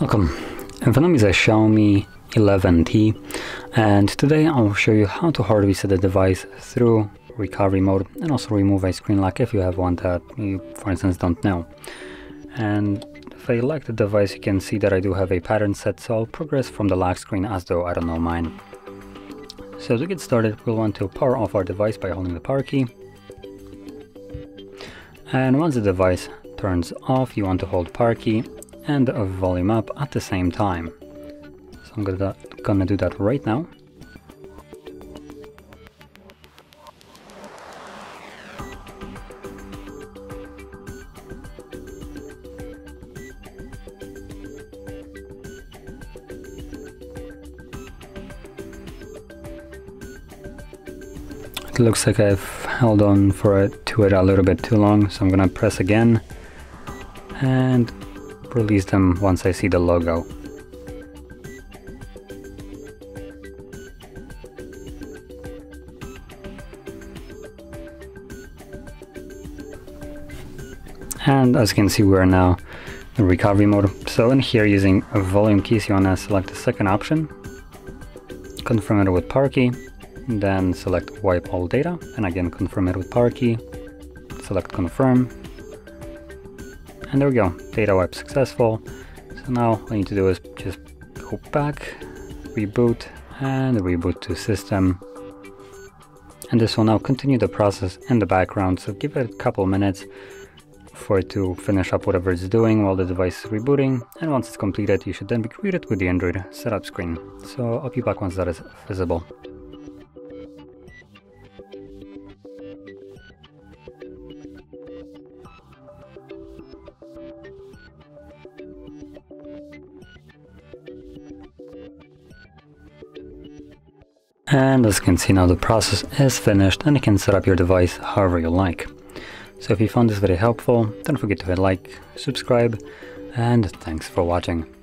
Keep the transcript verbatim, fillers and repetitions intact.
Welcome, in front of me is a Xiaomi eleven T, and today I'll show you how to hard reset the device through recovery mode and also remove a screen lock if you have one that you, for instance, don't know. And if I lock the device, you can see that I do have a pattern set, so I'll progress from the lock screen as though I don't know mine. So to get started, we'll want to power off our device by holding the power key. And once the device turns off, you want to hold power key and volume up at the same time. So I'm gonna, gonna do that right now. It looks like I've held on for it to it a little bit too long, so I'm gonna press again and release them once I see the logo. And as you can see, we're now in recovery mode. So in here, using a volume key, so you wanna select the second option, confirm it with power key, then select wipe all data, and again confirm it with power key, select confirm, and there we go, data wipe successful. So now all you need to do is just go back, reboot, and reboot to system, and this will now continue the process in the background. So give it a couple minutes for it to finish up whatever it's doing while the device is rebooting, and once it's completed, you should then be greeted with the Android setup screen. So I'll be back once that is visible. And as you can see now, the process is finished and you can set up your device however you like. So if you found this video helpful, don't forget to hit like, subscribe, and thanks for watching.